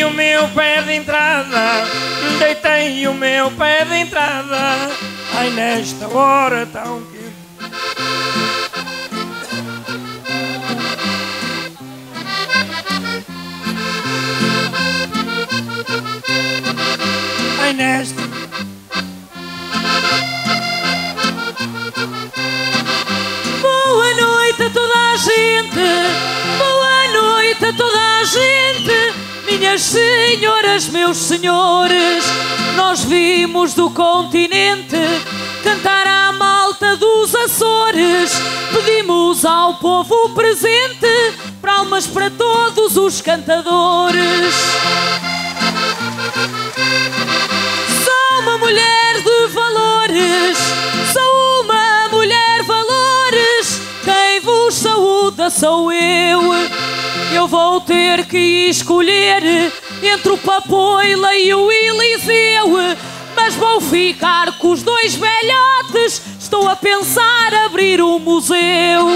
Deitei o meu pé de entrada, deitei o meu pé de entrada, ai nesta hora tão quente. Ai nesta, boa noite a toda a gente. A toda a gente, minhas senhoras, meus senhores, nós vimos do continente cantar à malta dos Açores. Pedimos ao povo presente palmas para todos os cantadores. Sou uma mulher de valores, sou uma mulher valores. Quem vos saúda sou eu. Eu vou ter que escolher entre o Papoula e o Eliseu, mas vou ficar com os dois velhotes. Estou a pensar abrir um museu.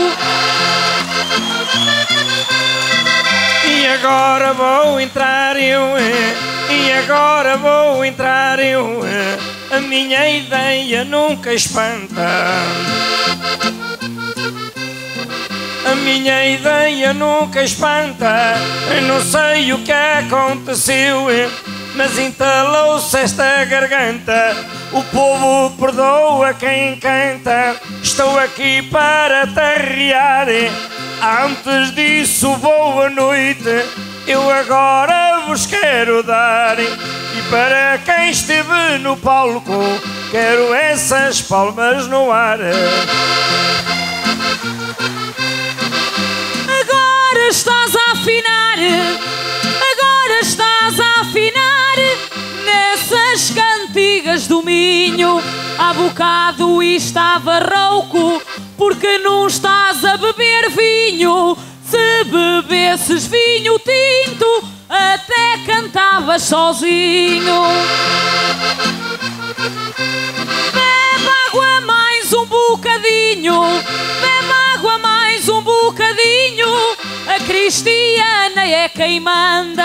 E agora vou entrar eu, e agora vou entrar eu. A minha ideia nunca espanta. A minha ideia nunca espanta. Eu não sei o que aconteceu, mas entalou-se esta garganta. O povo perdoa quem canta. Estou aqui para tarrear. Antes disso, boa noite, eu agora vos quero dar. E para quem esteve no palco, quero essas palmas no ar. Estás a afinar, agora estás a afinar nessas cantigas do Minho. Há bocado estava rouco porque não estás a beber vinho. Se bebesses vinho tinto até cantavas sozinho. Bebe água mais um bocadinho, bebe água mais um bocadinho. A Cristiana é quem manda.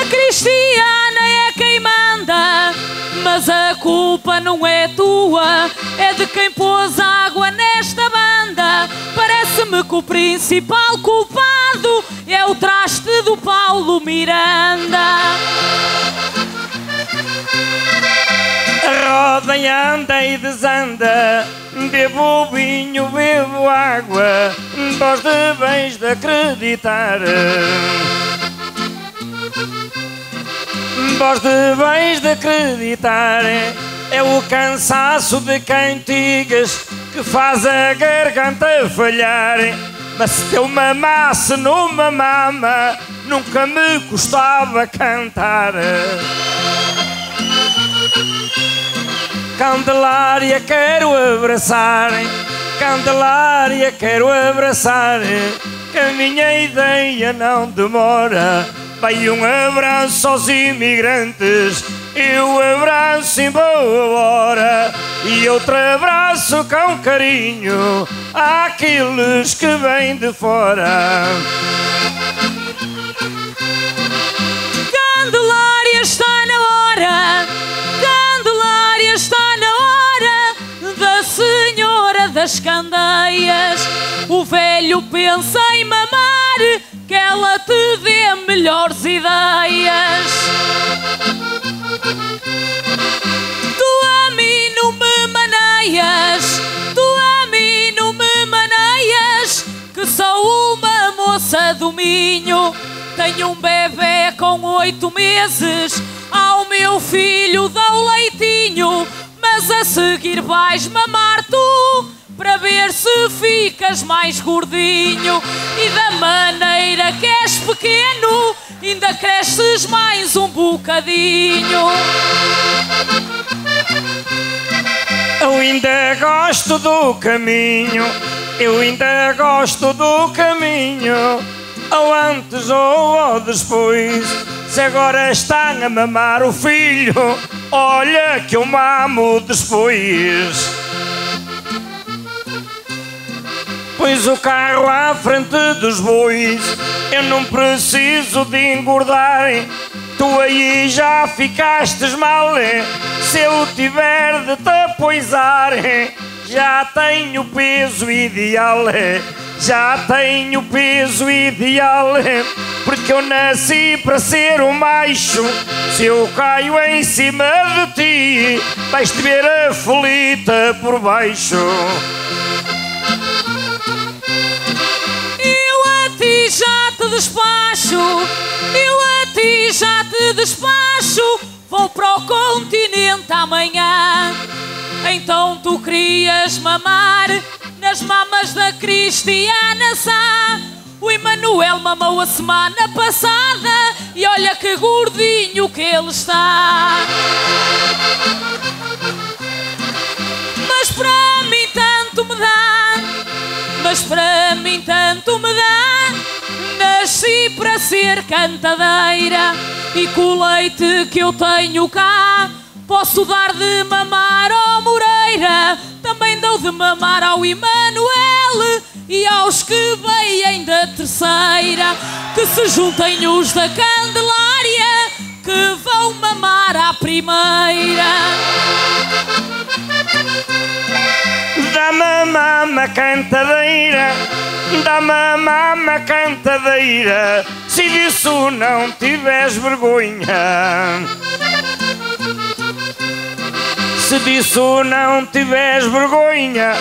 A Cristiana é quem manda. Mas a culpa não é tua, é de quem pôs água nesta banda. Parece-me que o principal culpado é o traste do Paulo Miranda. A roda anda e desanda, bebo vinho, bebo água, vós deveis de acreditar. Vós deveis de acreditar, é o cansaço de cantigas que faz a garganta falhar. Mas se eu mamasse numa mama, nunca me custava cantar. Candelária quero abraçar, Candelária quero abraçar, que a minha ideia não demora. Vai um abraço aos imigrantes, eu abraço em boa hora, e outro abraço com carinho àqueles que vêm de fora. Candelária está na hora, está na hora da senhora das candeias. O velho pensa em mamar, que ela te dê melhores ideias. Tu a mim não me maneias, tu a mim não me maneias, que sou uma moça do Minho. Tenho um bebê com 8 meses, ao meu filho dou leitinho, mas a seguir vais mamar tu, para ver se ficas mais gordinho. E da maneira que és pequeno, ainda cresces mais um bocadinho. Eu ainda gosto do caminho, eu ainda gosto do caminho. Ou antes ou depois, se agora estão a mamar o filho, olha que eu mamo depois. Pus o carro à frente dos bois, eu não preciso de engordar. Tu aí já ficaste mal, se eu tiver de te apoiar. Já tenho peso ideal, já tenho peso ideal, porque eu nasci para ser um macho. Se eu caio em cima de ti, vais-te ver a folita por baixo. Já te despacho, eu a ti já te despacho. Vou para o continente amanhã. Então tu querias mamar nas mamas da Cristiana Sá. O Emanuel mamou a semana passada e olha que gordinho que ele está. Mas para mim tanto me dá, mas para mim tanto me dá. Nasci para ser cantadeira e com o leite que eu tenho cá posso dar de mamar ao Moreira, também dou de mamar ao Emanuel e aos que vêm da terceira. Que se juntem os da Candelária que vão mamar à primeira. Dá-me mama cantadeira, dá-me mama cantadeira, se disso não tiveres vergonha. Se disso não tiveres vergonha,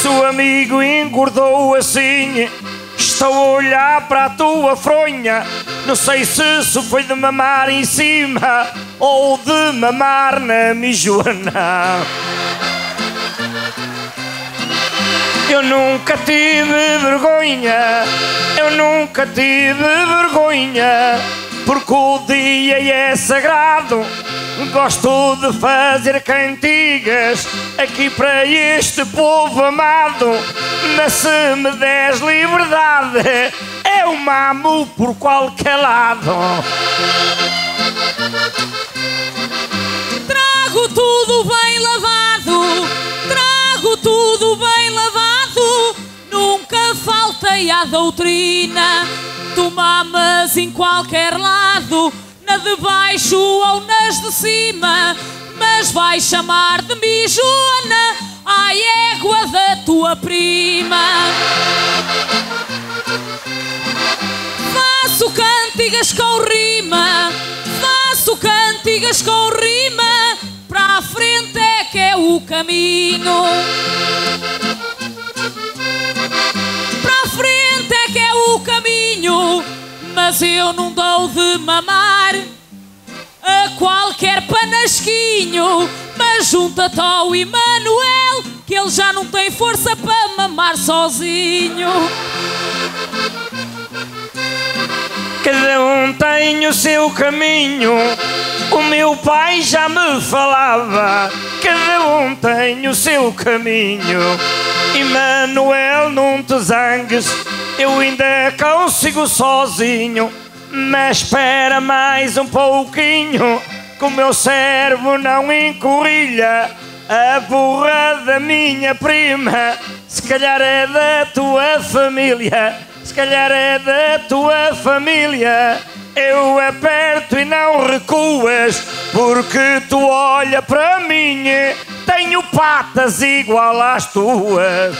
seu amigo engordou assim. Estou a olhar para a tua fronha, não sei se isso foi de mamar em cima ou de mamar na mijuana. Eu nunca tive vergonha, eu nunca tive vergonha, porque o dia é sagrado. Gosto de fazer cantigas aqui para este povo amado. Mas se me des liberdade, eu mamo por qualquer lado. Trago tudo bem lavado, trago tudo bem lavado. Nunca faltei à doutrina. Tu mamas em qualquer lado, na de baixo ou nas de cima, mas vais chamar de mijona à égua da tua prima. Faço cantigas com rima, faço cantigas com rima, para a frente é que é o caminho. Mas eu não dou de mamar a qualquer panasquinho. Mas junta-te ao Emanuel, que ele já não tem força para mamar sozinho. Cada um tem o seu caminho, o meu pai já me falava. Cada um tem o seu caminho, Emanuel, não te zangues, eu ainda consigo sozinho. Mas espera mais um pouquinho, que o meu servo não encorrilha a burra da minha prima. Se calhar é da tua família, se calhar é da tua família. Eu aperto e não recuas, porque tu olha para mim, tenho patas igual às tuas.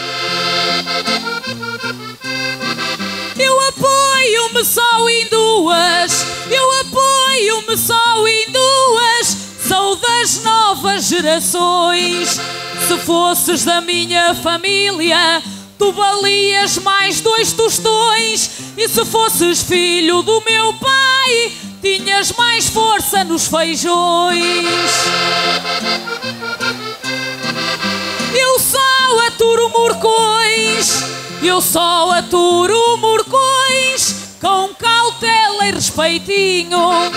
Eu apoio-me só em duas, eu apoio-me só em duas. Sou das novas gerações. Se fosses da minha família, tu valias mais 2 tostões. E se fosses filho do meu pai, tinhas mais força nos feijões. Eu só aturo morcões, eu só aturo morcões, com cautela e respeitinho.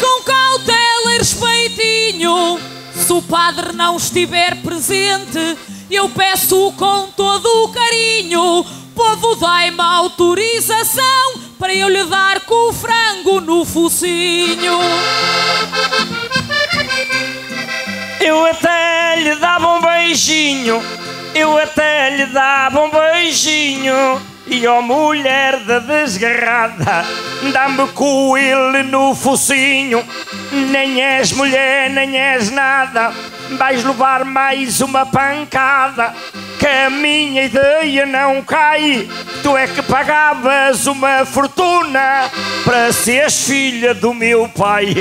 Com cautela e respeitinho. Se o padre não estiver presente, eu peço com todo o carinho. Povo, dai-me autorização para eu lhe dar com o frango no focinho. Eu até lhe dava um beijinho, eu até lhe dava um beijinho. E ó mulher da desgarrada, dá-me com ele no focinho. Nem és mulher, nem és nada, vais levar mais uma pancada. Que a minha ideia não cai, tu é que pagavas uma fortuna para seres filha do meu pai,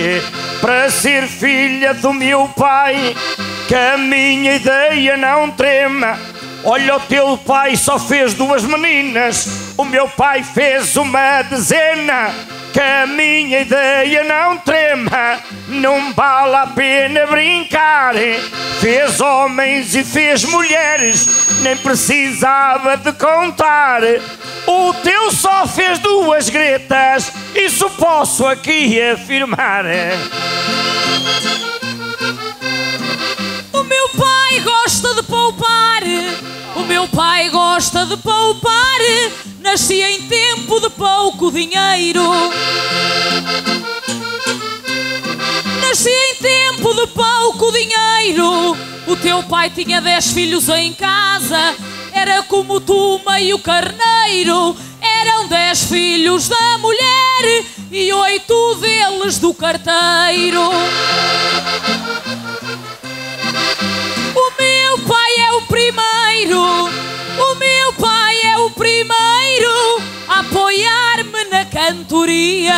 para ser filha do meu pai. Que a minha ideia não trema, olha, o teu pai só fez duas meninas, o meu pai fez uma dezena. Que a minha ideia não trema, não vale a pena brincar. Fez homens e fez mulheres, nem precisava de contar. O teu só fez duas gretas, isso posso aqui afirmar. O meu pai gosta de poupar, o meu pai gosta de poupar. Nasci em tempo de pouco dinheiro, nasci em tempo de pouco dinheiro. O teu pai tinha 10 filhos em casa, era como tu, meio carneiro. Eram 10 filhos da mulher e 8 deles do carteiro. O meu pai é o primeiro, o meu pai é o primeiro a apoiar-me na cantoria,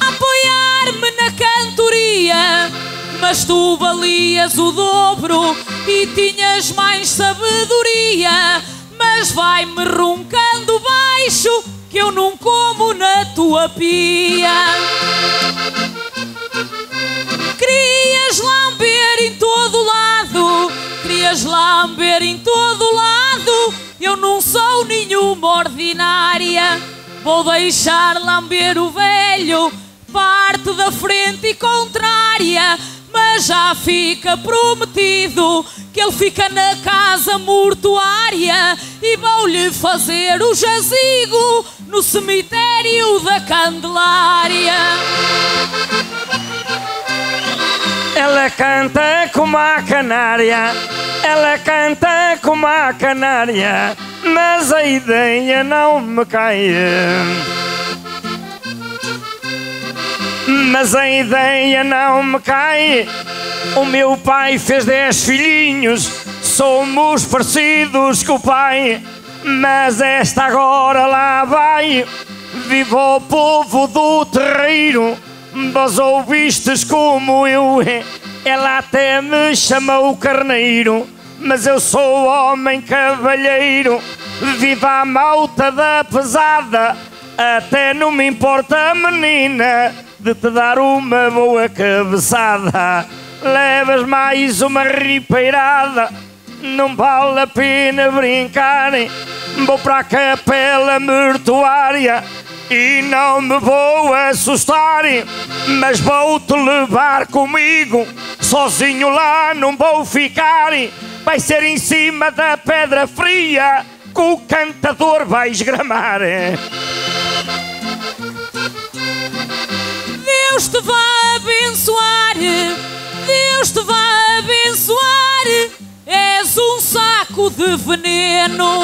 a apoiar-me na cantoria. Mas tu valias o dobro e tinhas mais sabedoria. Mas vai-me roncando baixo que eu não como na tua pia. Querias lamber em todo lado, querias lamber em todo lado. Eu não sou nenhuma ordinária, vou deixar lamber o velho, parte da frente e contrária. Mas já fica prometido que ele fica na casa mortuária, e vou-lhe fazer o jazigo no cemitério da Candelária. Ela canta como a canária, ela canta como a canária, mas a ideia não me cai, mas a ideia não me cai. O meu pai fez 10 filhinhos, somos parecidos com o pai. Mas esta agora lá vai, viva o povo do terreiro. Vós ouvistes como eu, ela até me chamou carneiro, mas eu sou homem cavalheiro. Viva a malta da pesada, até não me importa, menina, de te dar uma boa cabeçada. Levas mais uma ripeirada, não vale a pena brincar. Vou para a capela mortuária e não me vou assustar, mas vou-te levar comigo, sozinho lá não vou ficar. Vai ser em cima da pedra fria que o cantador vai esgramar. Deus te vai abençoar, Deus te vai abençoar. És um saco de veneno,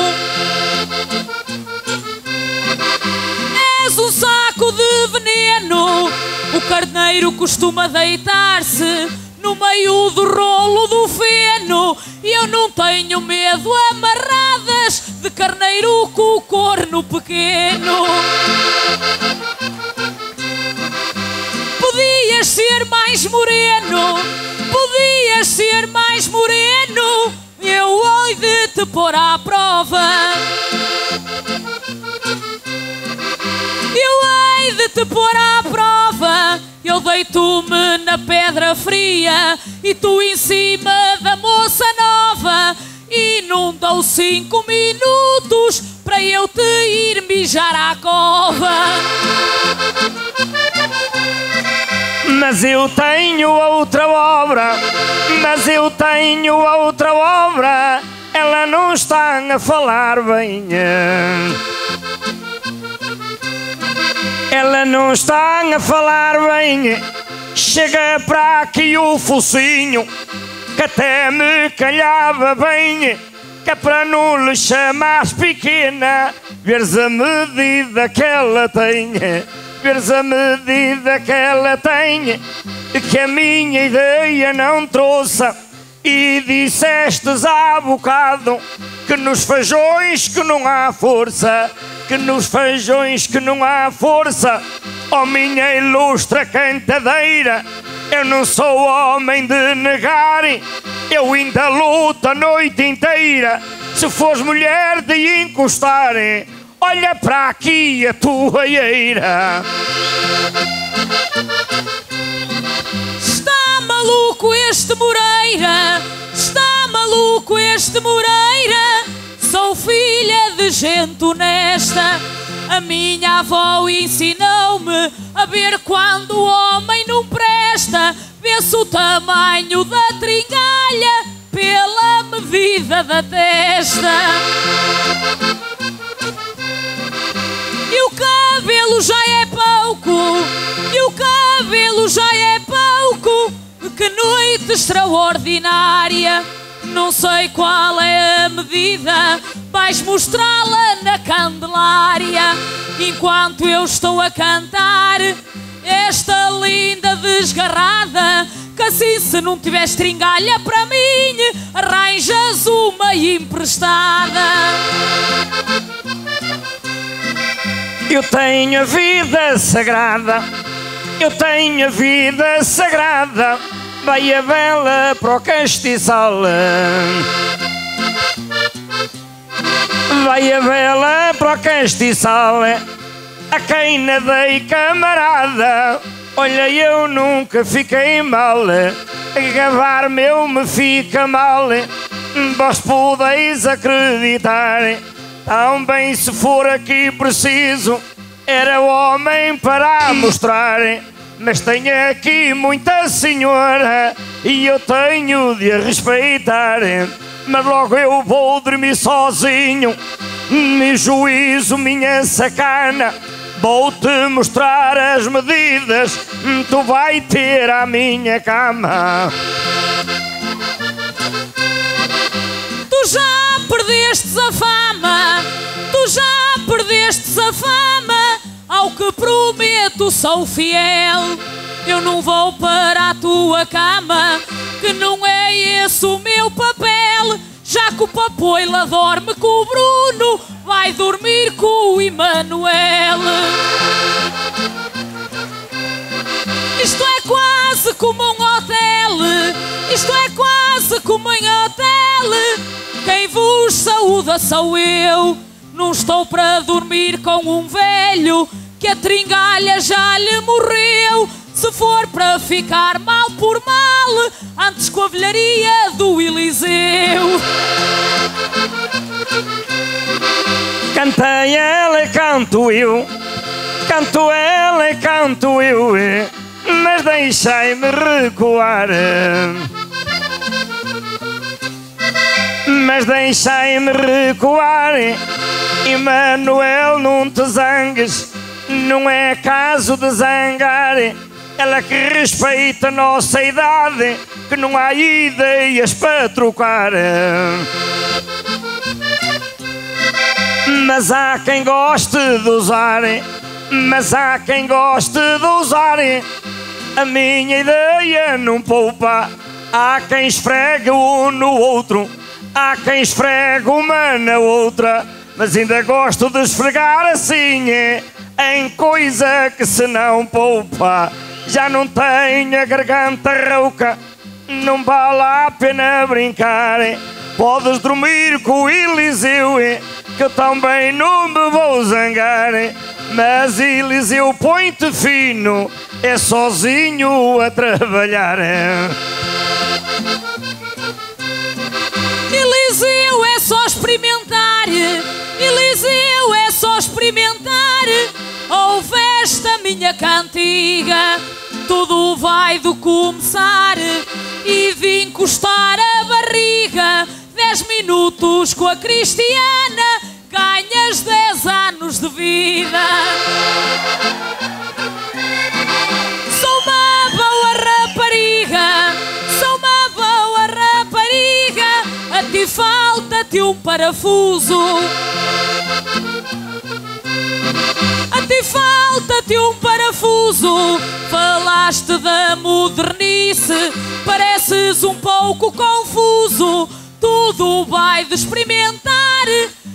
és um saco de veneno. O carneiro costuma deitar-se no meio do rolo do feno, e eu não tenho medo amarradas de carneiro com o corno pequeno. Podias ser mais moreno, podias ser mais moreno, eu hei de te pôr à prova, eu hei de te pôr à prova. Eu deito-me na pedra fria e tu em cima da moça nova, e não dou 5 minutos para eu te ir mijar à cova. Mas eu tenho outra obra, mas eu tenho outra obra. Ela não está a falar bem, ela não está a falar bem. Chega para aqui o focinho, que até me calhava bem, que é para não lhe chamares pequena, veres a medida que ela tem, veres a medida que ela tem, que a minha ideia não trouxe. E dissestes há bocado que nos feijões que não há força, que nos feijões que não há força. Oh minha ilustre cantadeira, eu não sou homem de negar, eu ainda luto a noite inteira. Se fores mulher de encostar, olha para aqui a tua eira. Está maluco este Moreira, está maluco este Moreira. Sou filha de gente honesta, a minha avó ensinou-me a ver quando o homem não presta. Vê-se o tamanho da tringalha pela medida da testa. E o cabelo já é pouco, e o cabelo já é pouco. Que noite extraordinária, não sei qual é a medida. Vais mostrá-la na Candelária, enquanto eu estou a cantar esta linda desgarrada. Que assim, se não tiveres tringalha para mim, arranjas uma emprestada. Eu tenho a vida sagrada, eu tenho a vida sagrada. Vai a vela para o castiçal, vai a vela para o castiçal, a quem nadei camarada. Olha, eu nunca fiquei mal, gravar meu me fica mal. Vós podeis acreditar, tão bem se for aqui preciso, era homem para mostrar. Mas tenho aqui muita senhora e eu tenho de a respeitar. Mas logo eu vou dormir sozinho, me juízo, minha sacana. Vou-te mostrar as medidas, tu vai ter à minha cama. Tu já perdestes a fama, tu já perdestes a fama. Ao que prometo sou fiel, eu não vou para a tua cama, que não é esse o meu papel. Já que o Papoula dorme com o Bruno, vai dormir com o Emanuel. Isto é quase como um hotel, isto é quase como um hotel. Quem vos saúda sou eu, não estou para dormir com um velho que a tringalha já lhe morreu. Se for para ficar mal por mal, antes com a velharia do Eliseu. Canta ela e canto eu, canto ela e canto eu, mas deixai-me recuar, mas deixai-me recuar. Emanuel, não te zangues, não é caso de zangar. Ela que respeita a nossa idade, que não há ideias para trocar. Mas há quem goste de usar, mas há quem goste de usar. A minha ideia não poupa, há quem esfrega um no outro, há quem esfrega uma na outra. Mas ainda gosto de esfregar assim, em coisa que se não poupa. Já não tenho a garganta rouca, não vale a pena brincar. Podes dormir com o Eliseu, que eu também não me vou zangar. Mas Eliseu, põe-te fino, é sozinho a trabalhar. Eliseu, é só experimentar, Eliseu, é só experimentar. Ouveste a minha cantiga, tudo vai do começar. E vim encostar a barriga, 10 minutos com a Cristiana, ganhas 10 anos de vida. Sou uma boa mete um parafuso, a ti falta-te um parafuso. Falaste da modernice, pareces um pouco confuso. Tudo vai de experimentar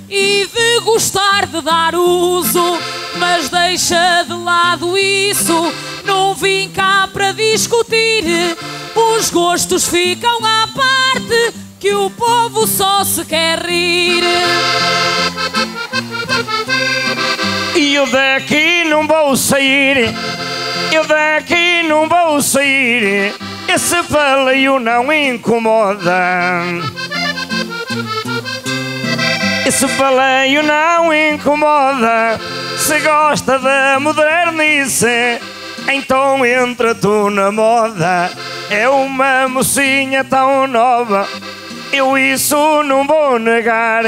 e de gostar de dar uso. Mas deixa de lado isso, não vim cá para discutir. Os gostos ficam à parte, que o povo só se quer rir. E eu daqui não vou sair, eu daqui não vou sair. Esse baleio não incomoda, esse baleio não incomoda. Se gosta da modernice, então entra tu na moda. É uma mocinha tão nova, eu isso não vou negar.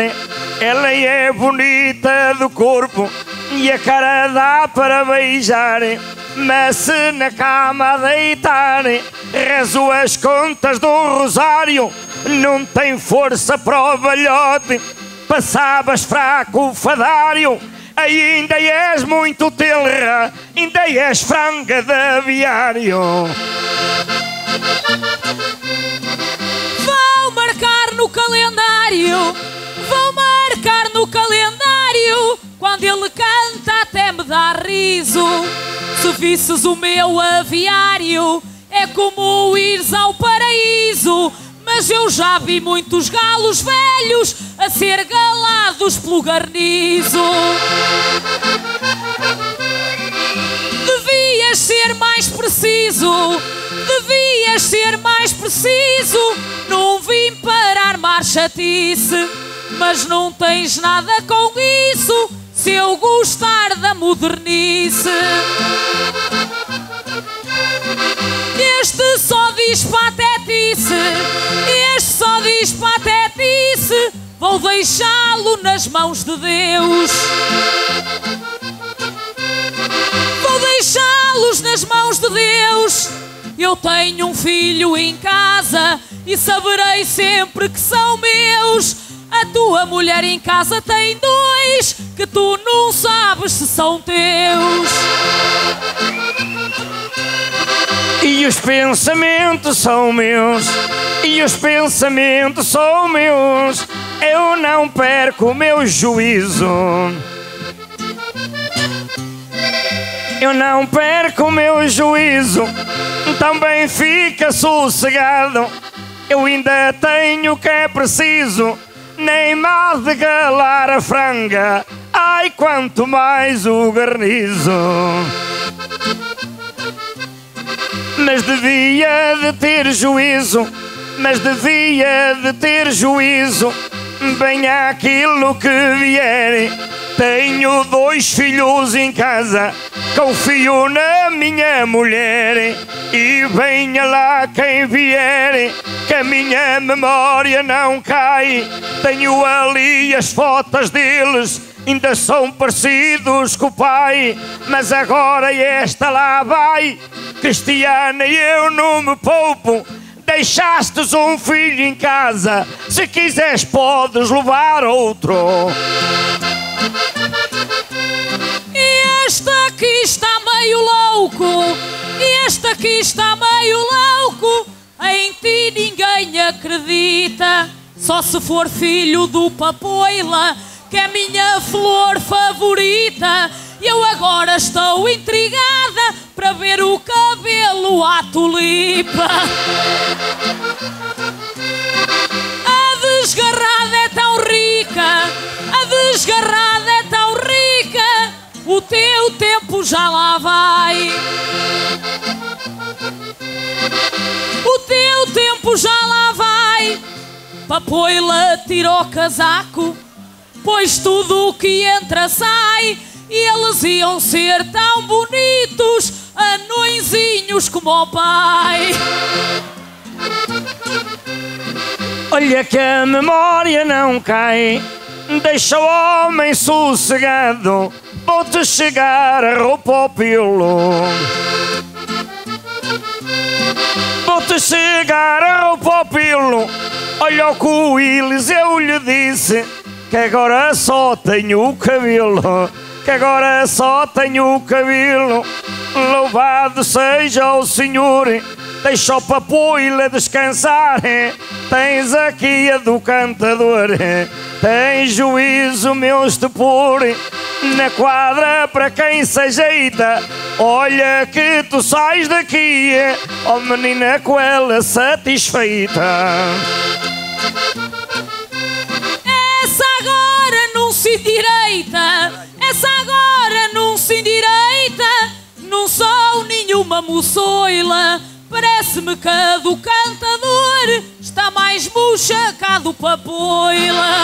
Ela é bonita do corpo e a cara dá para beijar. Mas se na cama a deitar rezo as contas do rosário, não tem força para o balhote. Passavas fraco, fadário, ainda és muito telra, ainda és franga de aviário. Vão marcar no calendário, vão marcar no calendário. Quando ele canta até me dá riso. Se visses o meu aviário, é como ires ao paraíso. Mas eu já vi muitos galos velhos a ser galados pelo garnizo. Devias ser mais preciso, devias ser mais preciso. Não vim para armar chatice, mas não tens nada com isso, se eu gostar da modernice. Este só diz patetice, este só diz patetice. Vou deixá-lo nas mãos de Deus, vou deixá-los nas mãos de Deus. Eu tenho um filho em casa e saberei sempre que são meus. A tua mulher em casa tem dois, que tu não sabes se são teus. E os pensamentos são meus, e os pensamentos são meus. Eu não perco o meu juízo, eu não perco o meu juízo. Também fica sossegado, eu ainda tenho o que é preciso. Nem mal de galar a franga, ai quanto mais o garnizo. Mas devia de ter juízo, mas devia de ter juízo. Venha aquilo que vier, tenho dois filhos em casa, confio na minha mulher. E venha lá quem vier, que a minha memória não cai. Tenho ali as fotos deles, ainda são parecidos com o pai. Mas agora esta lá vai, Cristiana, eu não me poupo. Deixastes um filho em casa, se quiseres podes levar outro. Este aqui está meio louco, este aqui está meio louco. Em ti ninguém acredita, só se for filho do Papoula, que é minha flor favorita. Eu agora estou intrigada para ver o cabelo à tulipa. A desgarrada é tão rica, a desgarrada é tão rica. O teu tempo já lá vai, o teu tempo já lá vai. Papoula tirou o casaco, pois tudo o que entra sai. Eles iam ser tão bonitos, anõezinhos como o pai. Olha que a memória não cai, deixa o homem sossegado. Vou-te chegar a roupa ao pelo, vou-te chegar a roupa ao pelo. Olha o que o Eliseu lhe disse, que agora só tenho o cabelo, que agora só tenho o cabelo. Louvado seja o Senhor, deixa o Papoula descansar. Tens aqui a do cantador, tens juízo meu estupor. Na quadra para quem se ajeita, olha que tu sais daqui, ó menina com ela satisfeita. Essa agora não se direita, essa agora não se direita. Não sou nenhuma moçoila, parece-me que a do cantador está mais murcha que a do Papoula.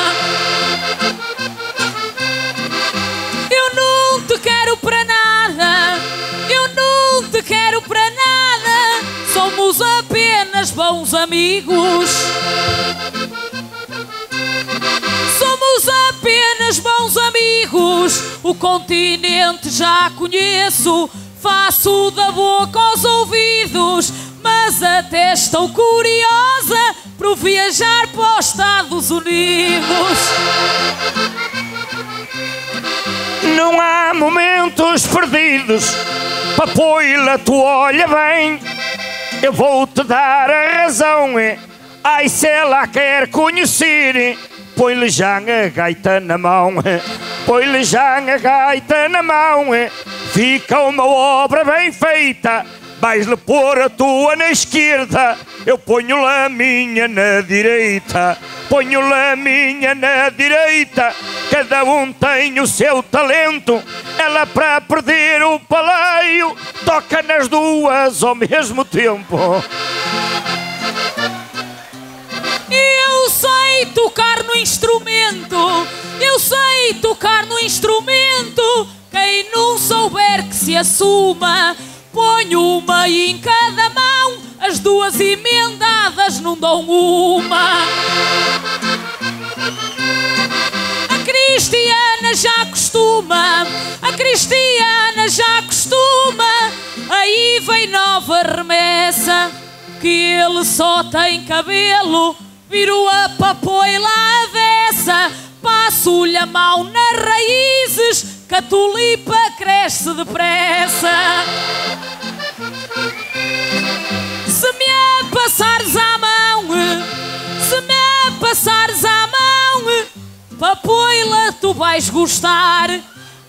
Eu não te quero para nada, eu não te quero para nada, somos apenas bons amigos. Somos apenas bons amigos, o continente já conheço, faço da boca aos ouvidos, mas até estou curiosa para viajar para os Estados Unidos. Não há momentos perdidos, Papoula, tu olha bem, eu vou-te dar a razão, ai se ela quer conhecer, põe-lhe já a gaita na mão, põe-lhe já a gaita na mão, fica uma obra bem feita, vais-lhe pôr a tua na esquerda, eu ponho-lhe a minha na direita, ponho-lhe a minha na direita, cada um tem o seu talento, ela para perder o paleio, toca nas duas ao mesmo tempo. Eu sei tocar no instrumento, eu sei tocar no instrumento, quem não souber que se assuma, ponho uma em cada mão, as duas emendadas não dão uma. A Cristiana já costuma, a Cristiana já costuma, aí vem nova remessa, que ele só tem cabelo. Viro a Papoula à dessa, passo-lhe a mão nas raízes, que a tulipa cresce depressa. Se me a passares à mão, se me a passares à mão, Papoula, tu vais gostar.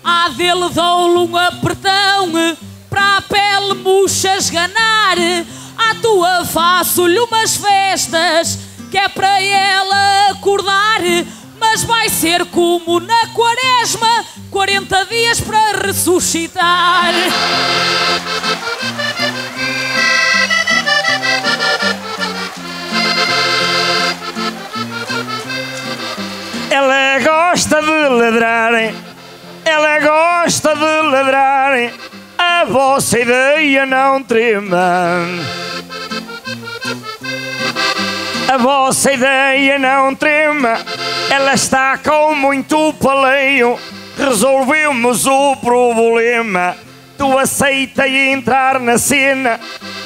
À dele dou-lhe um apertão, para a pele murcha esganar. À tua faço-lhe umas festas, que é para ela acordar, mas vai ser como na quaresma, 40 dias para ressuscitar. Ela gosta de ladrar, ela gosta de ladrar, a vossa ideia não trema. A vossa ideia não trema, ela está com muito paleio, resolvemos o problema. Tu aceita entrar na cena,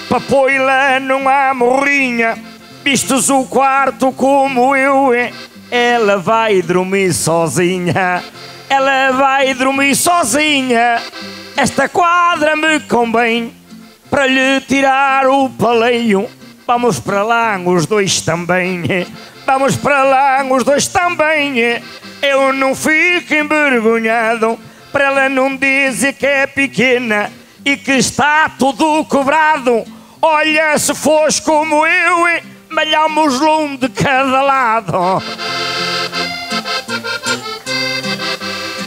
Papoula não há morrinha, vistes o quarto como eu, ela vai dormir sozinha, ela vai dormir sozinha. Esta quadra me convém, para lhe tirar o paleio. Vamos para lá os dois também, vamos para lá os dois também. Eu não fico envergonhado, para ela não dizer que é pequena e que está tudo cobrado. Olha, se fores como eu, malhamos-lhe um de cada lado.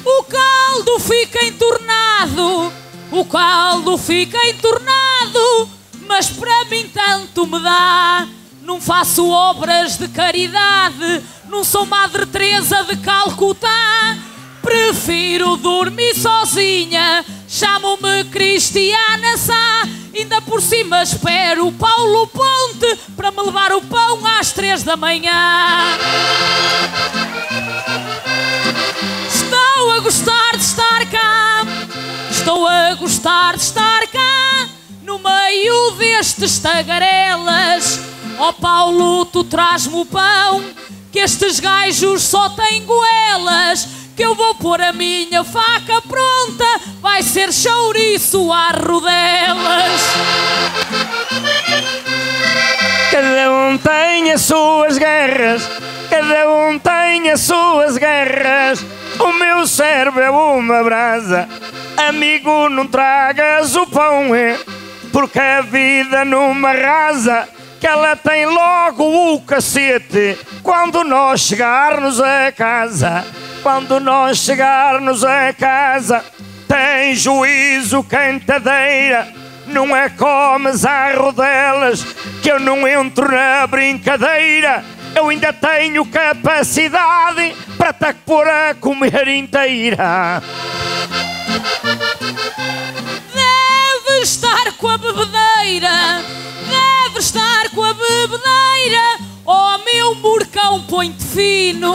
O caldo fica entornado, o caldo fica entornado, mas para mim tanto me dá, não faço obras de caridade, não sou Madre Teresa de Calcutá. Prefiro dormir sozinha, chamam-me Cristiana Sá, ainda por cima espero o Paulo Ponte para me levar o pão às 3 da manhã. Estou a gostar de estar cá, estou a gostar de estar cá, no meio destes tagarelas, Ó Paulo, tu traz-me o pão, que estes gajos só têm goelas, que eu vou pôr a minha faca pronta, vai ser chouriço à rodelas. Cada um tem as suas guerras, cada um tem as suas guerras. O meu cérebro é uma brasa, amigo, não tragas o pão, é, porque a vida numa rasa, que ela tem logo o cacete. Quando nós chegarmos a casa, quando nós chegarmos a casa, tem juízo cantadeira, não é comes à rodelas, que eu não entro na brincadeira. Eu ainda tenho capacidade para te pôr a comer inteira. Deve estar com a bebedeira, deve estar com a bebedeira, ó meu burcão, põe-te fino.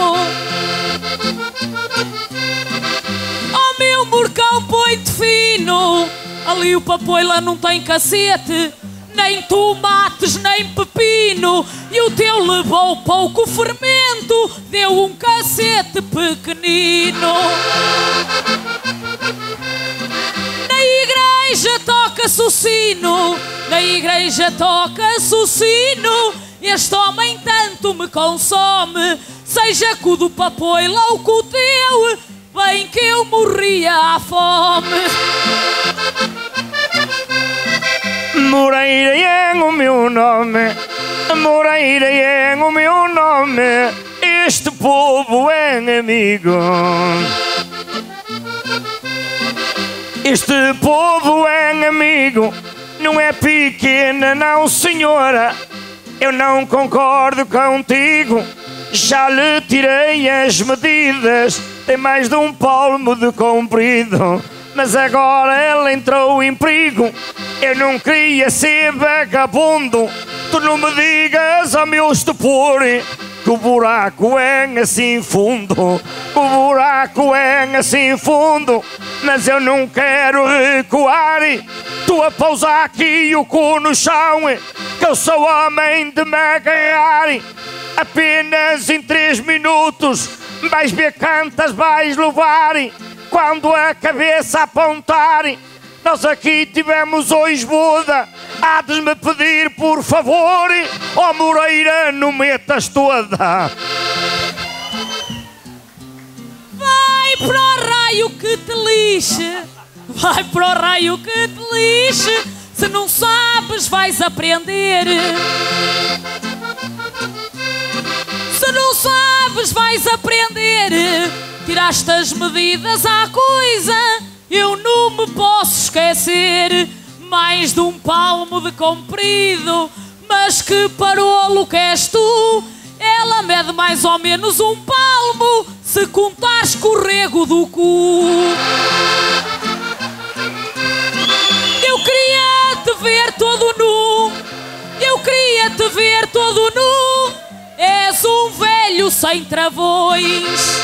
Ó meu burcão, põe-te fino. Ali o Papoula não tem cacete, nem tomates, nem pepino, e o teu levou pouco fermento, deu um cacete pequenino. Na igreja toca-se o sino, na igreja toca-se o sino, este homem tanto me consome, seja que o do Papoula ou que o teu, bem que eu morria à fome. Moreira é o meu nome, Moreira é o meu nome, este povo é amigo, este povo é amigo, não é pequena não senhora, eu não concordo contigo, já lhe tirei as medidas, tem mais de um palmo de comprido, mas agora ela entrou em perigo. Eu não queria ser vagabundo, tu não me digas ao meu estupor, que o buraco é assim fundo, que o buraco é assim fundo, mas eu não quero recuar, tu a pousar aqui o cu no chão, que eu sou homem de me agarrar, apenas em 3 minutos, vais ver cantas, vais louvar, quando a cabeça apontar. Nós aqui tivemos hoje boda, há de me pedir por favor, ó Moreira, não metas toda. Vai para o raio que te lixe, vai para o raio que te lixe, se não sabes vais aprender, se não sabes vais aprender. Tiraste as medidas à coisa, eu não me posso esquecer, mais de um palmo de comprido, mas que parolo que és tu, ela mede mais ou menos um palmo, se contares com o rego do cu. Eu queria te ver todo nu, eu queria te ver todo nu, és um velho sem travões,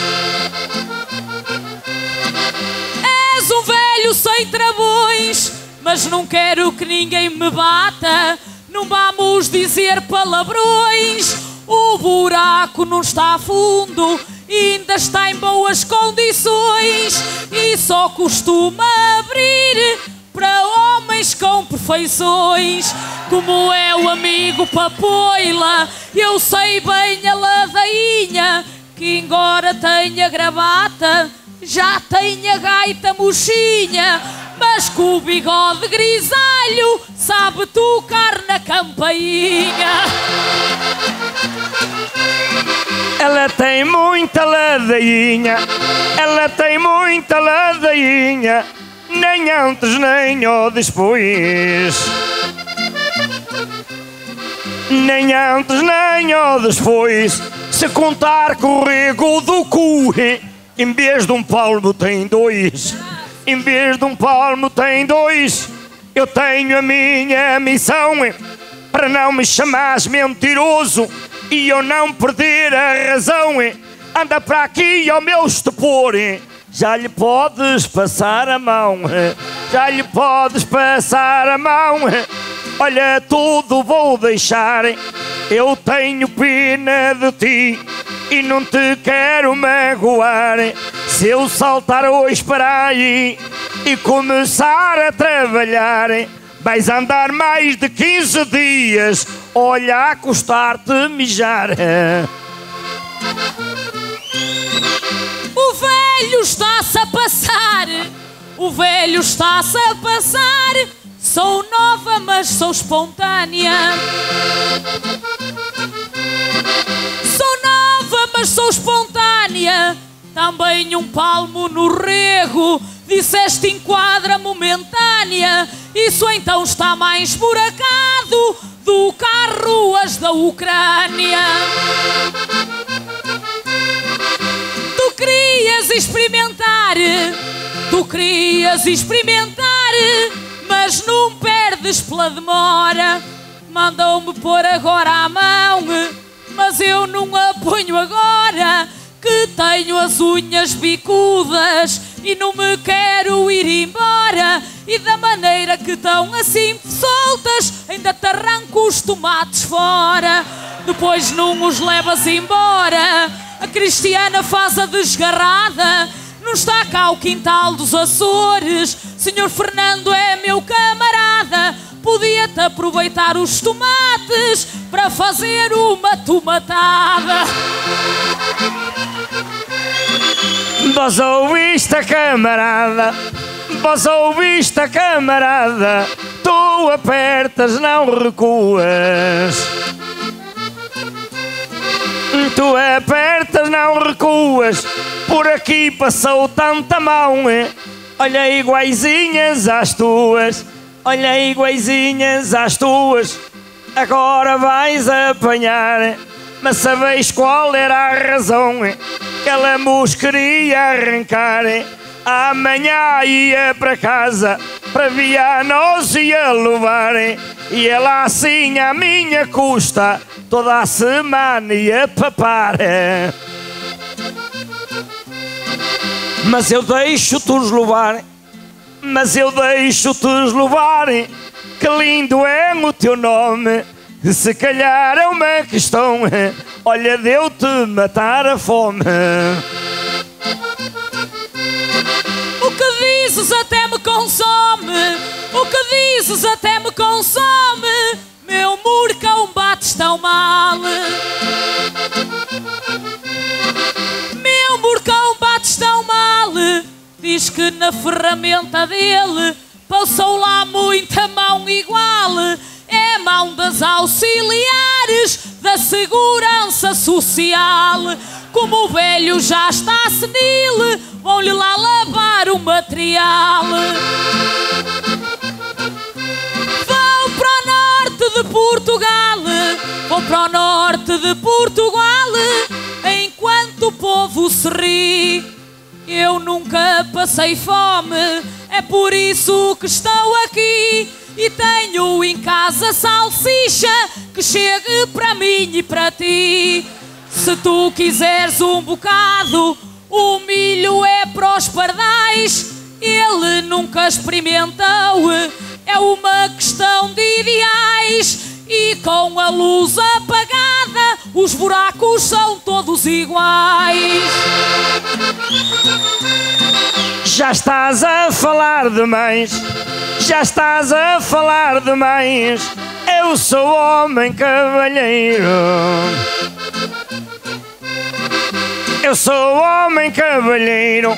um velho sem travões, mas não quero que ninguém me bata, não vamos dizer palavrões, o buraco não está a fundo, ainda está em boas condições, e só costuma abrir para homens com perfeições, como é o amigo Papoula, eu sei bem a ladainha, que embora tenha gravata, já tem a gaita mochinha, mas com o bigode grisalho sabe tocar na campainha. Ela tem muita ladainha, ela tem muita ladainha, nem antes nem ao depois, nem antes nem ao depois, se contar com o rego do cu, em vez de um palmo tem 2, em vez de um palmo tem 2. Eu tenho a minha missão, para não me chamares mentiroso e eu não perder a razão. Anda para aqui ao meu estupor, já lhe podes passar a mão, já lhe podes passar a mão. Olha, tudo vou deixar, Eu tenho pena de ti e não te quero magoar. Se eu saltar hoje para aí e começar a trabalhar, vais andar mais de 15 dias, olha, a custar-te mijar. O velho está-se a passar, o velho está-se a passar. Sou nova, mas sou espontânea. Sou nova, mas sou espontânea. Também um palmo no rego. Disseste enquadra momentânea. Isso então está mais buracado do que as ruas da Ucrânia. Tu querias experimentar, tu querias experimentar, mas não perdes pela demora. Mandam-me pôr agora a mão, mas eu não a ponho agora, que tenho as unhas bicudas e não me quero ir embora. E da maneira que estão assim soltas, ainda te arranco os tomates fora, depois não os levas embora. A Cristiana faz a desgarrada. Não está cá o quintal dos Açores, senhor Fernando é meu camarada. Podia-te aproveitar os tomates para fazer uma tomatada. Vós ouviste, camarada? Vós ouviste, camarada? Tu apertas, não recuas. Tu apertas, não recuas. Por aqui passou tanta mão, olha iguaizinhas às tuas, olha iguaizinhas às tuas. Agora vais apanhar, mas sabeis qual era a razão? Ela nos queria arrancar. Amanhã ia para casa para Vianos e a levar, e ela assim à minha custa toda a semana ia papar. Mas eu deixo-te levar, mas eu deixo-te levar. Que lindo é o teu nome, se calhar é uma questão, olha, deu-te matar a fome. O que dizes até me consome, o que dizes até me consome. Meu murcão, bates tão mal, meu murcão, bates tão mal. Diz que na ferramenta dele passou lá muita mão igual. É mão das auxiliares da segurança social. Como o velho já está senil, vão-lhe lá lavar o material. De Portugal, vou para o norte de Portugal. Enquanto o povo se ri, eu nunca passei fome. É por isso que estou aqui e tenho em casa salsicha que chegue para mim e para ti. Se tu quiseres um bocado, o milho é para os pardais. Ele nunca experimentou, é uma questão de ideais. E com a luz apagada, os buracos são todos iguais. Já estás a falar demais, já estás a falar demais. Eu sou homem cavalheiro, eu sou homem cavalheiro.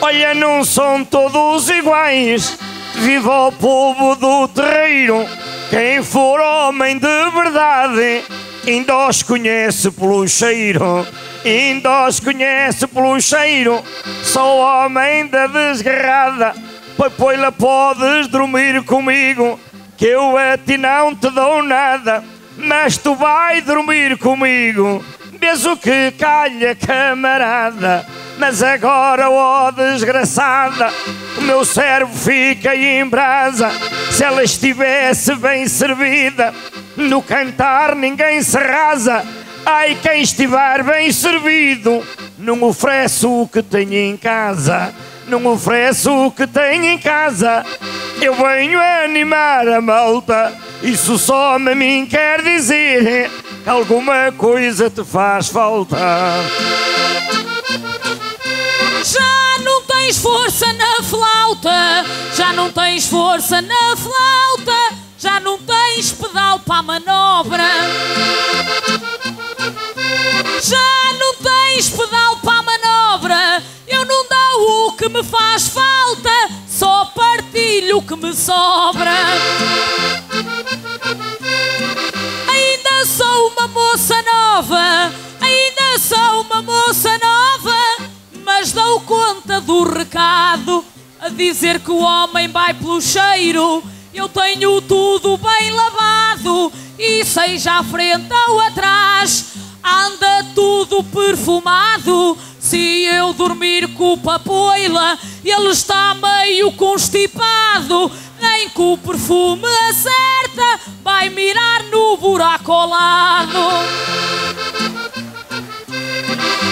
Olha, não são todos iguais. Viva o povo do terreiro, quem for homem de verdade, ainda os conhece pelo cheiro, ainda os conhece pelo cheiro. Sou homem da desgarrada, pois lá podes dormir comigo, que eu a ti não te dou nada, mas tu vais dormir comigo. Vês o que calha, camarada? Mas agora, ó desgraçada, o meu servo fica em brasa. Se ela estivesse bem servida, no cantar ninguém se rasa. Ai, quem estiver bem servido, não ofereço o que tenho em casa, não ofereço o que tenho em casa. Eu venho animar a malta, isso só me quer dizer. alguma coisa te faz faltar. Já não tens força na flauta, já não tens força na flauta, já não tens pedal para a manobra. Já não tens pedal para a manobra, eu não dou o que me faz falta, só partilho o que me sobra. Ainda sou uma moça nova, ainda sou uma moça nova, mas dou conta do recado, a dizer que o homem vai pelo cheiro. Eu tenho tudo bem lavado e seja à frente ou atrás, anda tudo perfumado. Se eu dormir com o Papoula, ele está meio constipado, nem que o perfume acerta, vai mirar no buraco ao lado.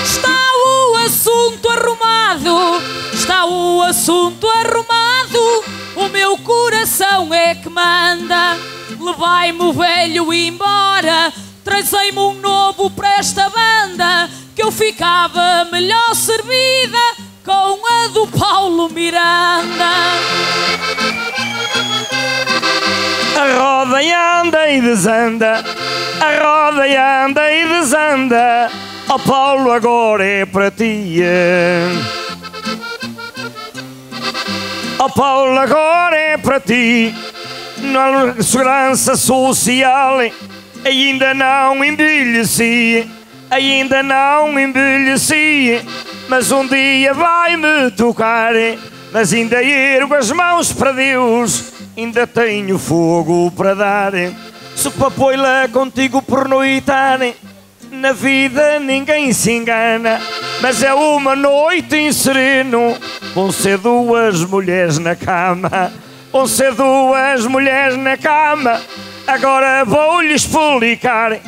Está o assunto arrumado, está o assunto arrumado, o meu coração é que manda. Levai-me o velho embora, trazei-me um novo para esta banda, que eu ficava melhor servida com a do Paulo Miranda. A roda anda e desanda, a roda anda e desanda, ó Paulo, agora é para ti. Ó Paulo, agora é para ti. Na segurança social ainda não envelheci, ainda não envelheci, mas um dia vai-me tocar. Mas ainda ergo as mãos para Deus, ainda tenho fogo para dar. Se Papoula contigo pernoitar, na vida ninguém se engana, mas é uma noite em sereno, vão ser duas mulheres na cama, vão ser duas mulheres na cama. Agora vou-lhe explicar,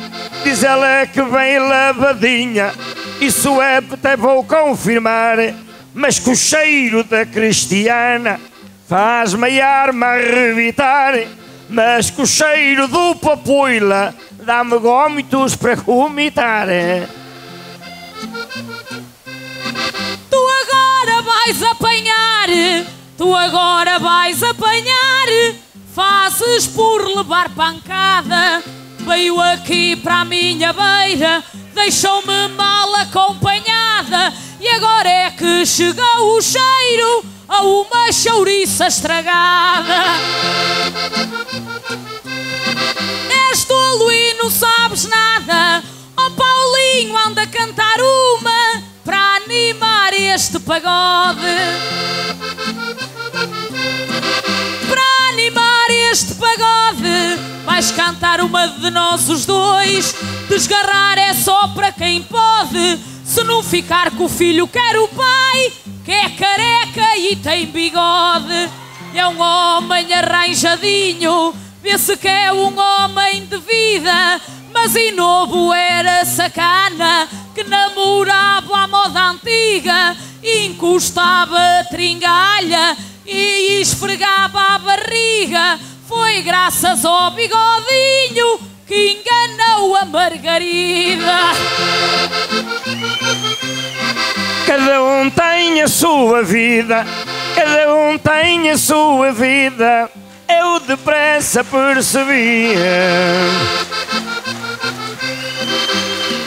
diz ela que vem lavadinha, isso é, até vou confirmar, mas que o cheiro da Cristiana faz maiar-me a revitar, mas que o cheiro do Papoula dá-me gómitos para vomitar. Tu agora vais apanhar, tu agora vais apanhar, fazes por levar pancada, veio aqui para a minha beira, deixou-me mal acompanhada, e agora é que chegou o cheiro a uma chouriça estragada. És tolo e não sabes nada, ó Paulinho, anda a cantar uma para animar este pagode. Para animar este pagode, vais cantar uma de nós os dois. Desgarrar é só para quem pode, se não ficar com o filho quer o pai, que é careca e tem bigode. É um homem arranjadinho, vê-se que é um homem de vida, mas em novo era sacana, que namorava à moda antiga, encostava a tringalha e esfregava a barriga. Foi graças ao bigodinho que enganou a Margarida. Cada um tem a sua vida, cada um tem a sua vida, eu depressa percebi,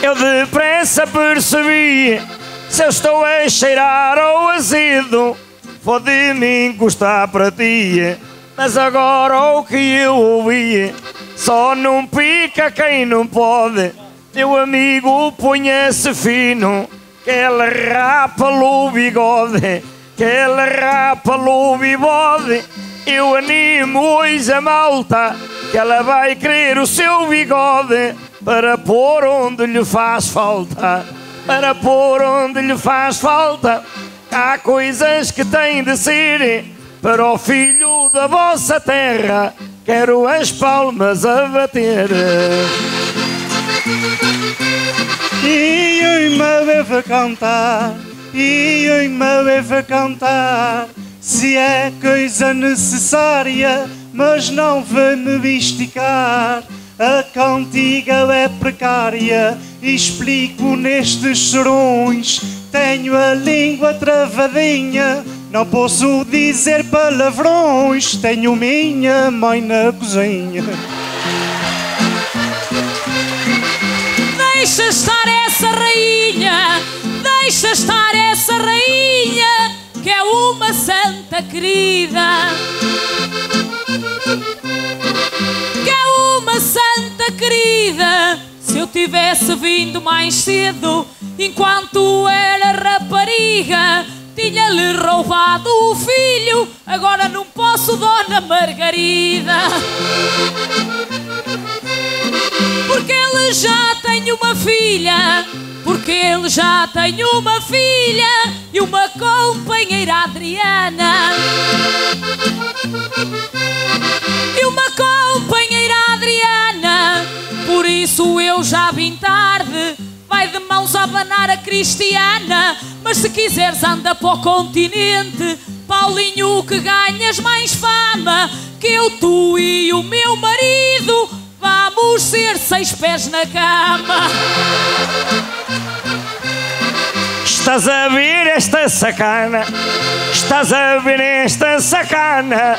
eu depressa percebi, se eu estou a cheirar ou azedo, vou de me encostar para ti. Mas agora o que eu ouvi, só não pica quem não pode. Meu amigo, punha-se fino, que ela rapa-lhe o bigode, que ela rapa-lhe o bigode. Eu animo hoje a malta, que ela vai querer o seu bigode, para pôr onde lhe faz falta, para pôr onde lhe faz falta. Há coisas que têm de ser para o filho da vossa terra, quero as palmas a bater. E eu me devo cantar, e eu me devo cantar, se é coisa necessária, mas não vou me bisticar. A cantiga é precária, explico nestes serões. Tenho a língua travadinha, não posso dizer palavrões. Tenho minha mãe na cozinha. Deixa estar essa rainha, deixa estar essa rainha, que é uma santa querida, que é uma santa querida. Se eu tivesse vindo mais cedo, enquanto era rapariga, tinha-lhe roubado o filho. Agora não posso, Dona Margarida, porque ele já tem uma filha, porque ele já tem uma filha e uma companheira Adriana, e uma companheira Adriana. Por isso eu já vim tarde, vai de mãos a abanar a Cristiana. Mas se quiseres anda para o continente, Paulinho, que ganhas mais fama, que eu, tu e o meu marido vamos ser 6 pés na cama. Estás a ver esta sacana? Estás a ver esta sacana?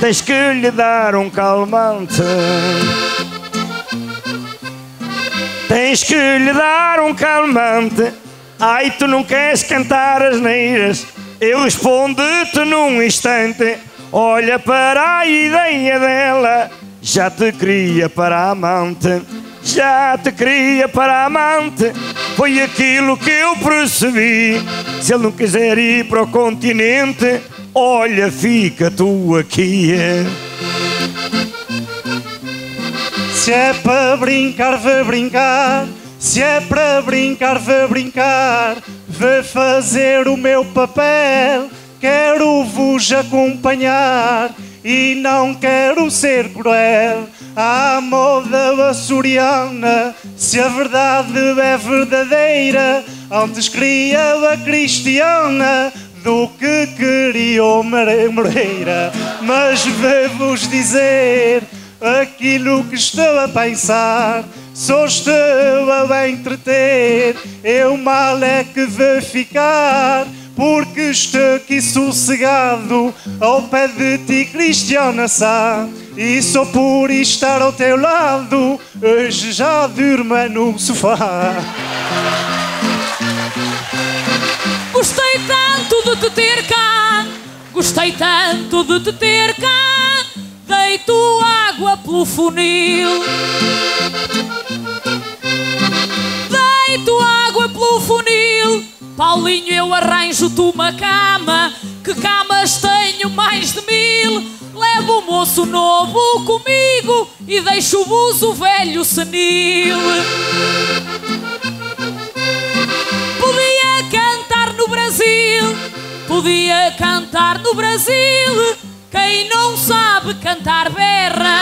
Tens que lhe dar um calmante. Tens que lhe dar um calmante. Ai, tu não queres cantar as neiras. Eu respondo-te num instante. Olha para a ideia dela, já te queria para amante, já te queria para amante. Foi aquilo que eu percebi. Se ele não quiser ir para o continente, olha, fica tu aqui. Se é para brincar, vê brincar. Se é para brincar, vê brincar. Vê fazer o meu papel. Quero-vos acompanhar e não quero ser cruel. À moda açoriana, se a verdade é verdadeira, antes queria a Cristiana do que queria o Moreira. Mas vou-vos dizer aquilo que estou a pensar, só estou a entreter. Eu mal é que vou ficar, porque estou aqui sossegado ao pé de ti, Cristiana Sá. E só por estar ao teu lado, hoje já durmo no sofá. Gostei tanto de te ter cá, gostei tanto de te ter cá, deito água pelo funil, deito água pelo funil. Paulinho, eu arranjo-te uma cama, que camas tenho mais de 1000. Levo o moço novo comigo e deixo-vos o velho senil. Podia cantar no Brasil, podia cantar no Brasil. Quem não sabe cantar berra,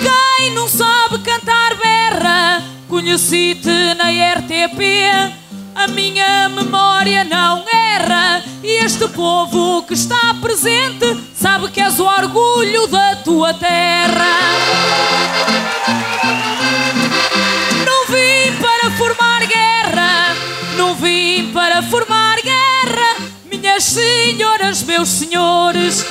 quem não sabe cantar berra. Conheci-te na RTP, a minha memória não erra. E este povo que está presente sabe que és o orgulho da tua terra. Não vim para formar guerra, não vim para formar guerra. Minhas senhoras, meus senhores,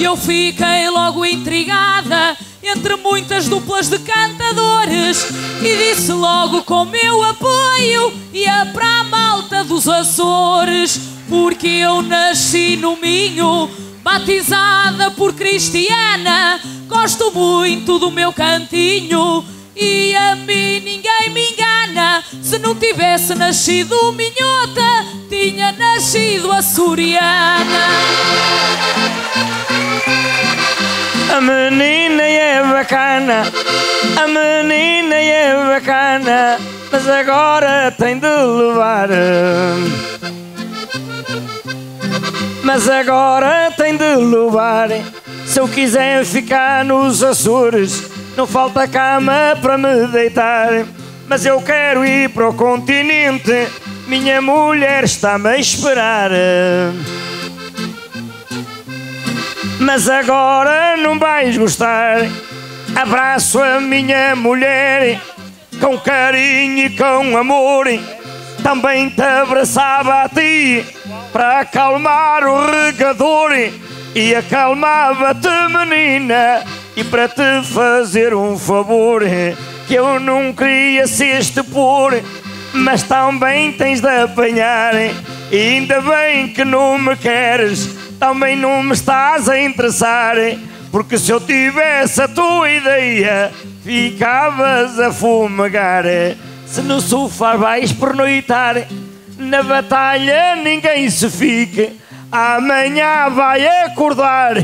eu fiquei logo intrigada entre muitas duplas de cantadores, e disse logo com meu apoio ia para a malta dos Açores. Porque eu nasci no Minho, batizada por Cristiana. Gosto muito do meu cantinho e a mim ninguém me engana. Se não tivesse nascido minhota, tinha nascido açoriana. A menina é bacana, a menina é bacana, mas agora tem de levar, mas agora tem de levar. Se eu quiser ficar nos Açores, não falta cama para me deitar. Mas eu quero ir para o continente, minha mulher está-me a esperar. mas agora não vais gostar. Abraço a minha mulher com carinho e com amor. Também te abraçava a ti para acalmar o regador. E acalmava-te, menina, e para te fazer um favor, que eu não queria se este pôr, mas também tens de apanhar. E ainda bem que não me queres, também não me estás a interessar, porque se eu tivesse a tua ideia, ficavas a fumegar. Se no sofá vais pernoitar, na batalha ninguém se fique. Amanhã vai acordar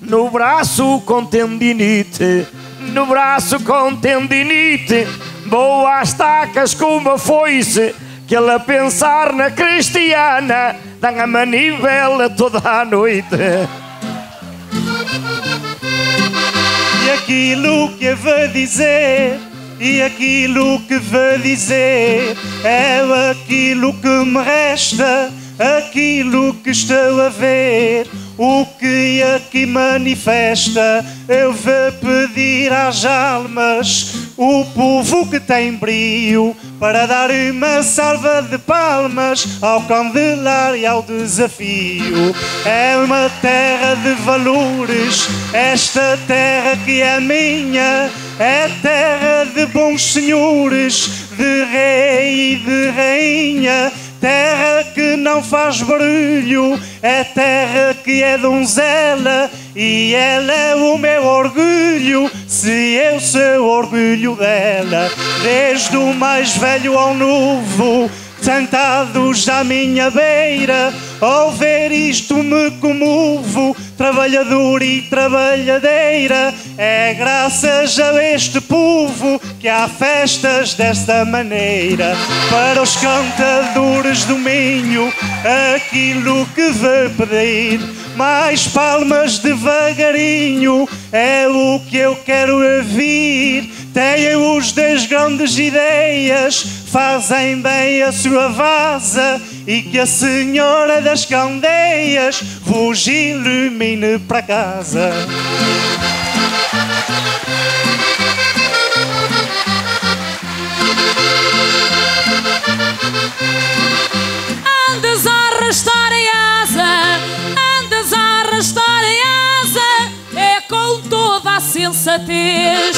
no braço com tendinite, no braço com tendinite. Vou às tacas com uma foice, que ele a pensar na Cristiana dá a manivela toda a noite. E aquilo que vou dizer, e aquilo que vou dizer, é aquilo que me resta, aquilo que estou a ver, o que aqui manifesta. Eu vou pedir às almas, o povo que tem brio, para dar uma salva de palmas ao Candelária e ao desafio. É uma terra de valores, esta terra que é minha, é terra de bons senhores, de rei e de rainha. Terra que não faz barulho, é terra que é donzela, e ela é o meu orgulho, se eu sou orgulho dela. Desde o mais velho ao novo, sentados à minha beira, ao ver isto me comovo, trabalhador e trabalhadeira. É graças a este povo que há festas desta maneira. Para os cantadores do Minho, aquilo que vou pedir, mais palmas devagarinho, é o que eu quero ouvir. Têm os 10 grandes ideias, fazem bem a sua vaza, e que a Senhora das Candeias vos ilumine para casa. Andas a arrastar a asa, andas a arrastar a asa, é com toda a sensatez,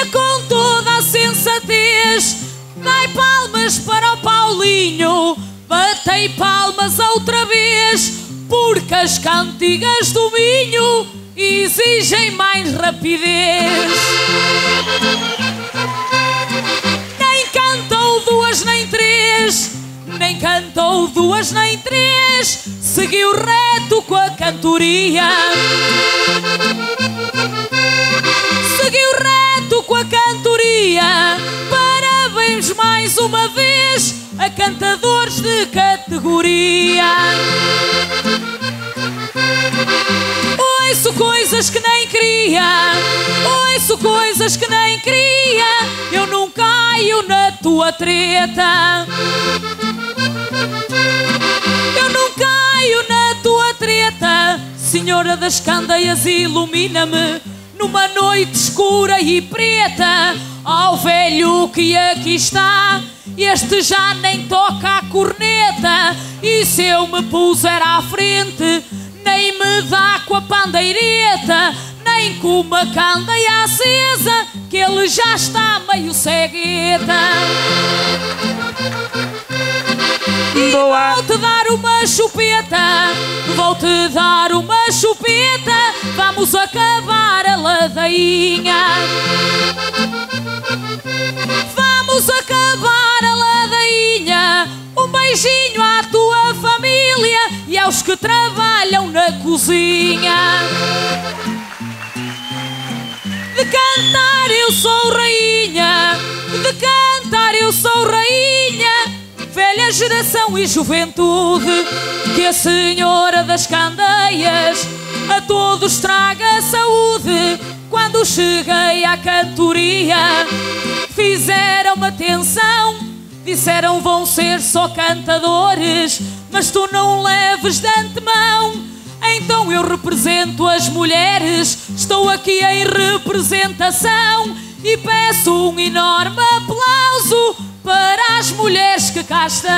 é com toda a sensatez. Dai palmas para o Paulinho, batei palmas outra vez, porque as cantigas do Minho exigem mais rapidez. Nem cantou duas nem três, nem cantou duas nem três, seguiu reto com a cantoria, seguiu reto com a cantoria. Mais uma vez a cantadores de categoria. Ouço coisas que nem queria, ouço coisas que nem queria. Eu não caio na tua treta, eu não caio na tua treta. Senhora das Candeias, ilumina-me numa noite escura e preta. Ao velho que aqui está, este já nem toca a corneta, e se eu me puser à frente, nem me dá com a pandeireta, nem com uma candeia acesa, que ele já está meio cegueta. E vou-te dar uma chupeta, vou-te dar uma chupeta, vamos acabar a ladainha, vamos acabar a ladainha. Um beijinho à tua família e aos que trabalham na cozinha. De cantar eu sou rainha, de cantar eu sou rainha. Velha geração e juventude, que a Senhora das Candeias a todos traga saúde. Quando cheguei à cantoria, fizeram-me atenção, disseram vão ser só cantadores, mas tu não leves de antemão. Então eu represento as mulheres, estou aqui em representação e peço um enorme aplauso para as mulheres que cá estão.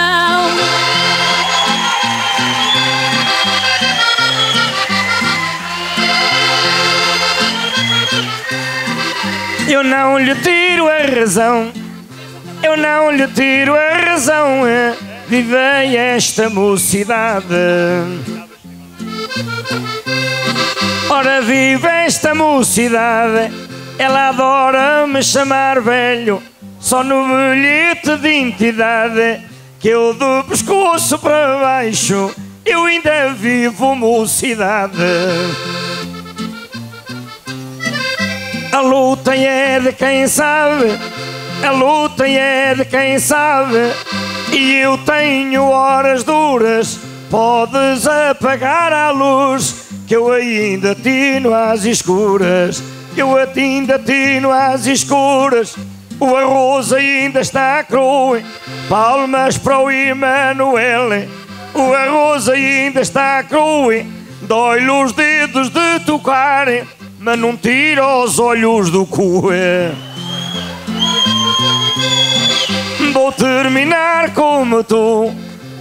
Eu não lhe tiro a razão, eu não lhe tiro a razão, vivei esta mocidade. Ora, vive esta mocidade, ela adora me chamar velho, só no bilhete de identidade, que eu do pescoço para baixo, eu ainda vivo mocidade. A luta é de quem sabe, a luta é de quem sabe, e eu tenho horas duras, podes apagar a luz, que eu ainda atino às escuras, eu ainda atino às escuras, o arroz ainda está cru, palmas para o Emanuel, o arroz ainda está cru, dói-lhe os dedos de tocar, mas não tira os olhos do cu. Vou terminar como tu.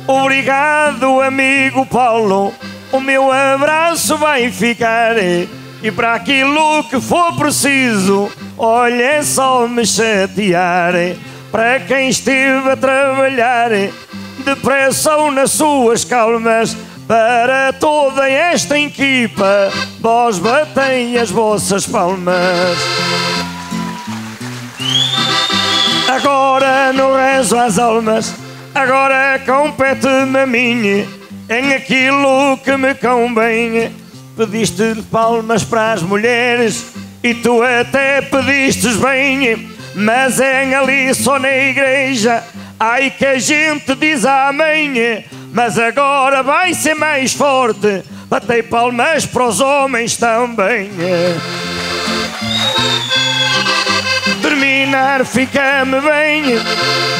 Obrigado, amigo Paulo. O meu abraço vai ficar. E para aquilo que for preciso, olha, é só me chatear. Para quem esteve a trabalhar, depressa ou nas suas calmas, para toda esta equipa, vós batem as vossas palmas. Agora não rezo as almas, agora compete-me a mim, em aquilo que me convém. Pediste palmas para as mulheres, e tu até pediste bem, mas é ali só na igreja, ai que a gente diz amém. Mas agora vai ser mais forte, batei palmas para os homens também. Terminar fica-me bem,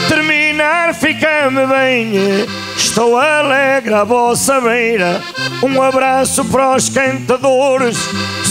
terminar fica-me bem, estou alegre à vossa beira. Um abraço para os cantadores,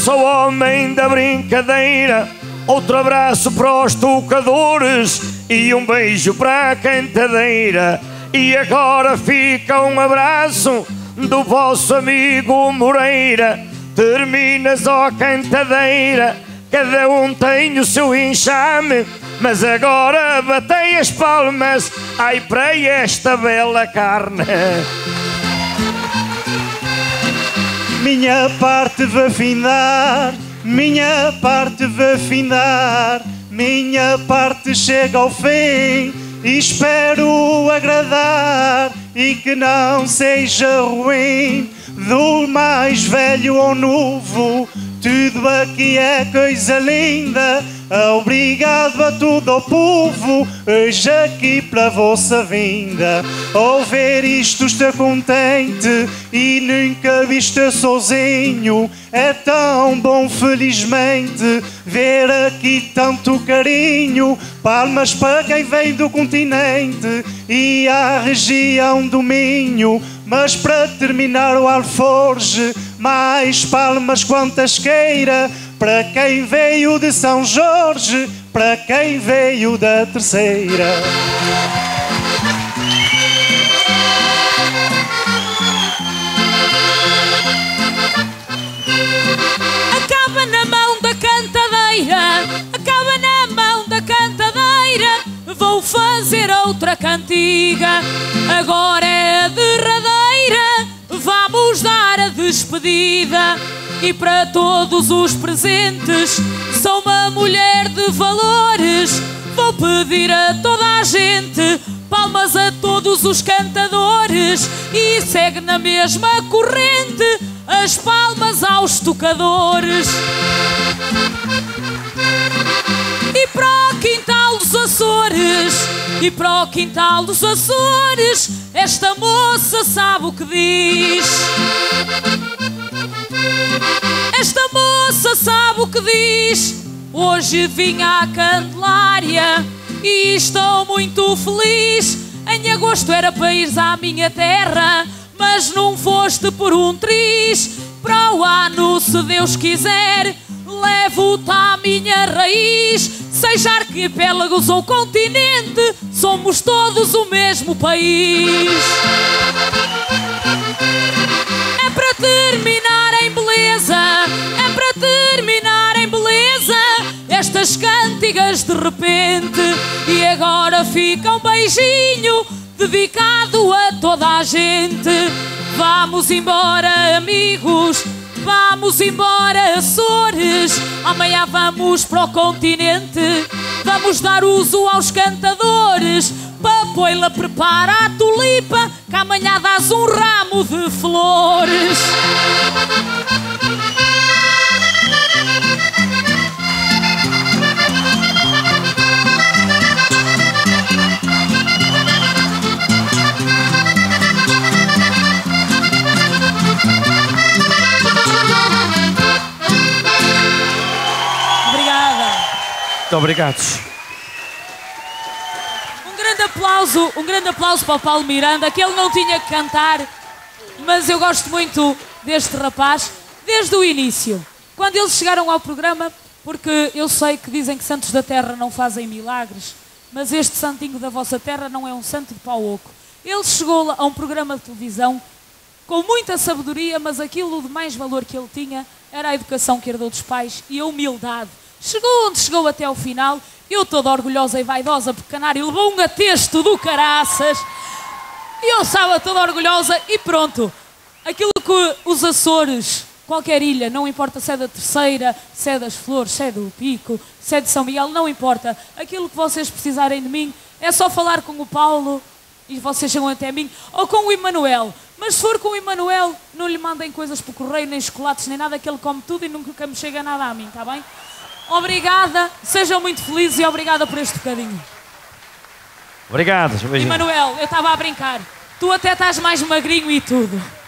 sou homem da brincadeira. Outro abraço para os tocadores e um beijo para a cantadeira. E agora fica um abraço do vosso amigo Moreira. Terminas, ó cantadeira, cada um tem o seu enxame, mas agora batei as palmas, ai para esta bela carne. Minha parte vai afinar, minha parte vai afinar, minha parte chega ao fim, e espero agradar e que não seja ruim. Do mais velho ao novo, tudo aqui é coisa linda. Obrigado a todo o povo, hoje aqui pela vossa vinda. Ao ver isto estou contente e nunca vi estar sozinho. É tão bom, felizmente, ver aqui tanto carinho. Palmas para quem vem do continente e à região do Minho. Mas para terminar o alforje, mais palmas quantas queira, para quem veio de São Jorge, para quem veio da Terceira. Acaba na mão da cantadeira, acaba na mão da cantadeira, vou fazer outra cantiga, agora é a derradeira, vamos dar a despedida. E para todos os presentes, sou uma mulher de valores, vou pedir a toda a gente palmas a todos os cantadores, e segue na mesma corrente as palmas aos tocadores. E para o quintal dos Açores, e para o quintal dos Açores, esta moça sabe o que diz. Esta moça sabe o que diz. Hoje vim à Candelária e estou muito feliz. Em agosto era para ires à minha terra, mas não foste por um triz. Para o ano, se Deus quiser, levo-te à minha raiz. Seja arquipélagos ou continente, somos todos o mesmo país. É para terminar em beleza, é para terminar em beleza estas cantigas de repente. E agora fica um beijinho dedicado a toda a gente. Vamos embora, amigos, vamos embora, Açores. Amanhã vamos para o continente, vamos dar uso aos cantadores. Papoula, prepara a tulipa, que amanhã dás um ramo de flores. Muito obrigados. Um grande aplauso para o Paulo Miranda, que ele não tinha que cantar, mas eu gosto muito deste rapaz, desde o início. Quando eles chegaram ao programa, porque eu sei que dizem que santos da terra não fazem milagres, mas este santinho da vossa terra não é um santo de pau oco. Ele chegou a um programa de televisão com muita sabedoria, mas aquilo de mais valor que ele tinha era a educação que herdou dos pais e a humildade. Chegou onde chegou até ao final, eu toda orgulhosa e vaidosa, porque Canário levou um atesto do caraças, e eu estava toda orgulhosa e pronto. Aquilo que os Açores, qualquer ilha, não importa se é da Terceira, se é das Flores, se é do Pico, se é de São Miguel, não importa. Aquilo que vocês precisarem de mim, é só falar com o Paulo e vocês chegam até mim, ou com o Emanuel. Mas se for com o Emanuel, não lhe mandem coisas por correio, nem chocolates, nem nada, que ele come tudo e nunca me chega nada a mim, está bem? Obrigada, sejam muito felizes e obrigada por este bocadinho. Obrigado. Emanuel, eu estava a brincar. Tu até estás mais magrinho e tudo.